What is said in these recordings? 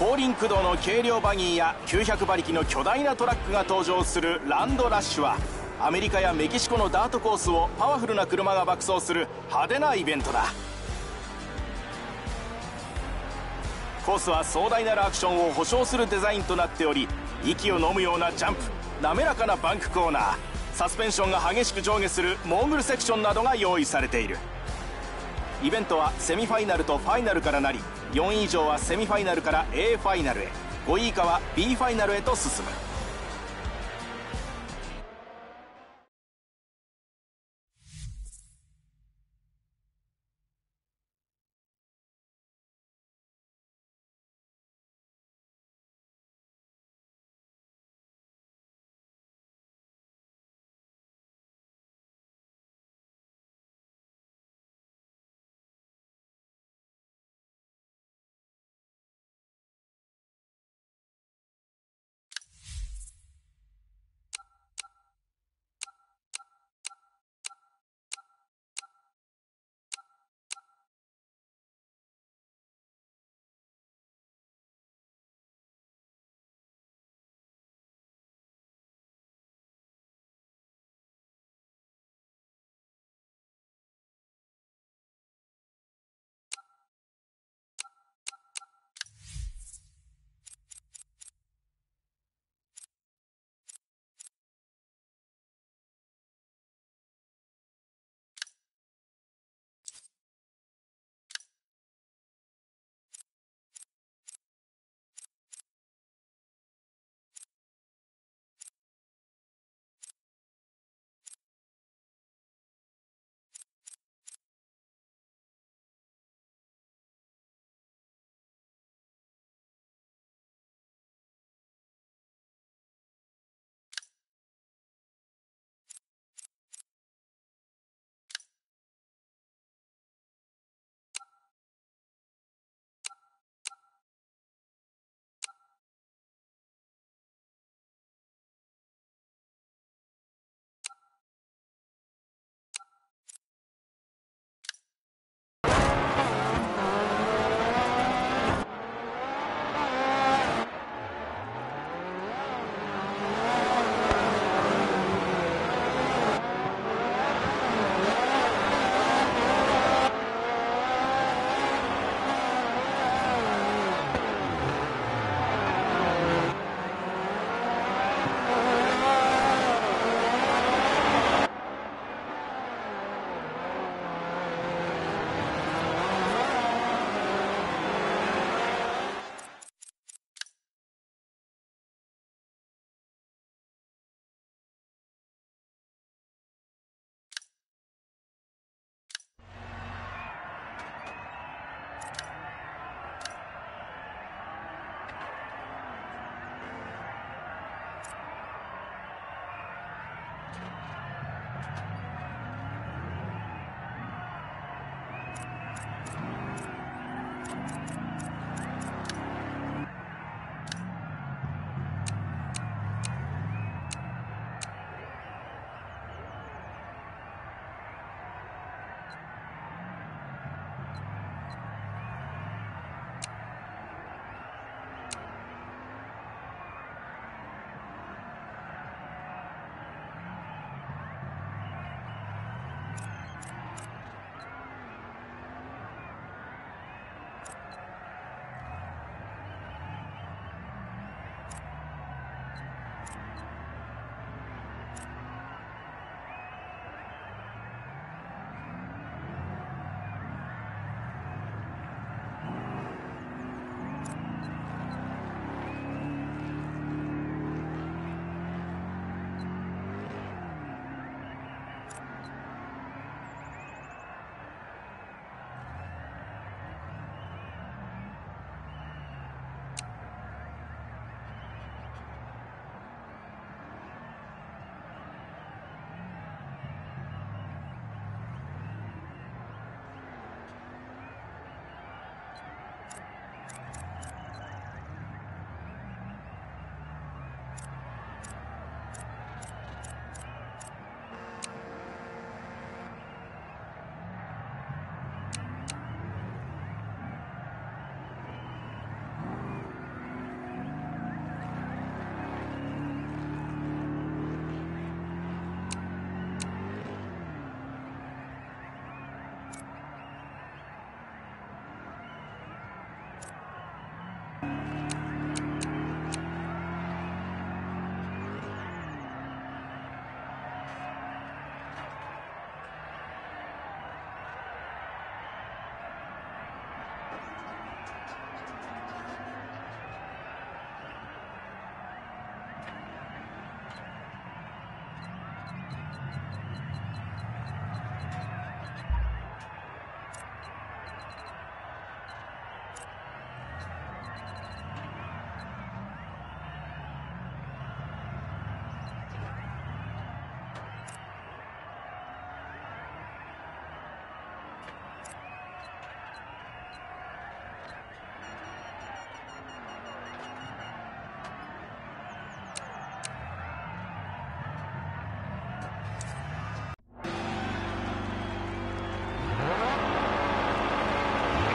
後輪駆動の軽量バギーや900馬力の巨大なトラックが登場するランドラッシュは、アメリカやメキシコのダートコースをパワフルな車が爆走する派手なイベントだ。コースは壮大なるアクションを保証するデザインとなっており、息を飲むようなジャンプ、滑らかなバンクコーナー、サスペンションが激しく上下するモーグルセクションなどが用意されている。イベントはセミファイナルとファイナルからなり、4位以上はセミファイナルから A ファイナルへ、5位以下は B ファイナルへと進む。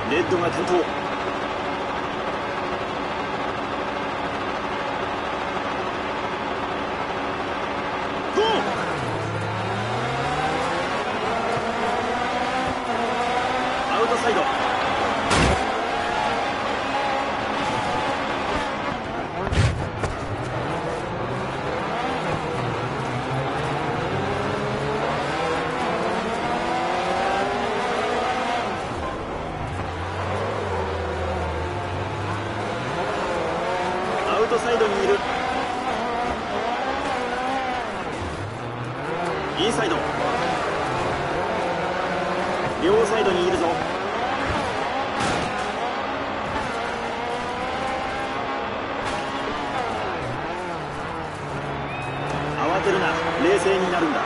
レッドが転倒。ゴー！アウトサイド。サイドにいる。インサイド。両サイドにいるぞ。慌てるな、冷静になるんだ。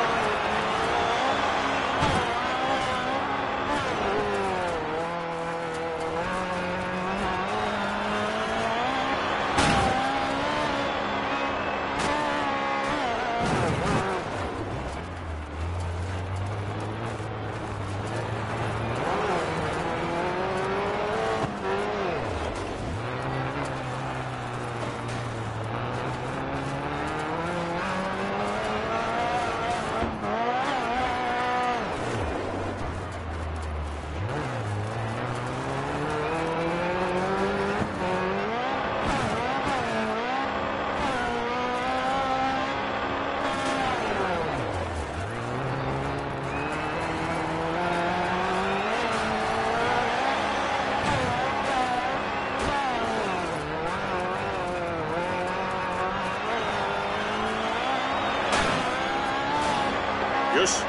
よし、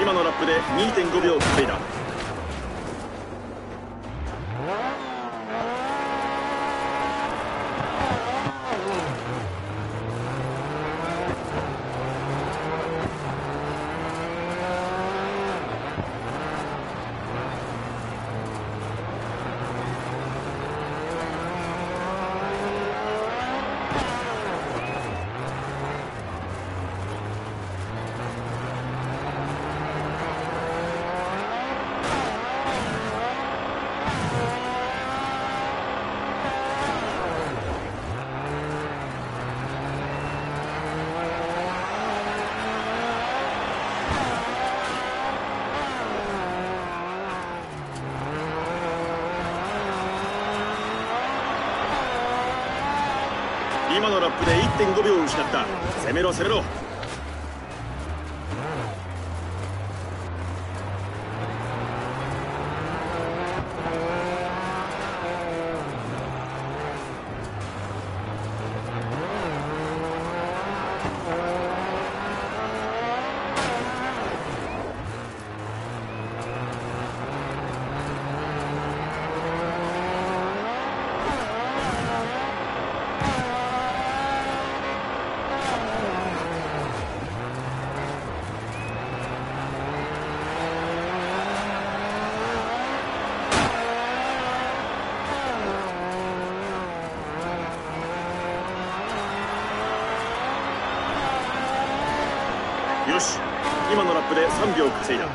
今のラップで 2.5 秒稼いだ。今のラップで 1.5 秒失った。攻めろ攻めろ。よし、今のラップで3秒稼いだ。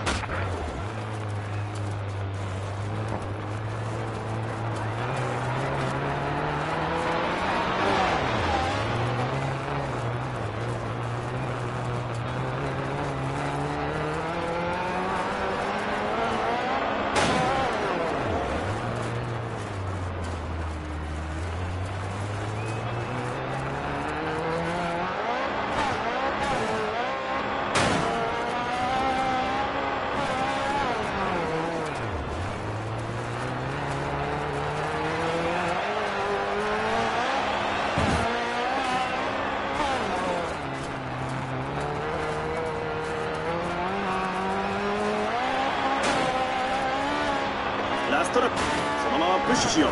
ラストラップ、そのままプッシュしよう。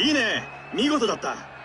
いいね、見事だった。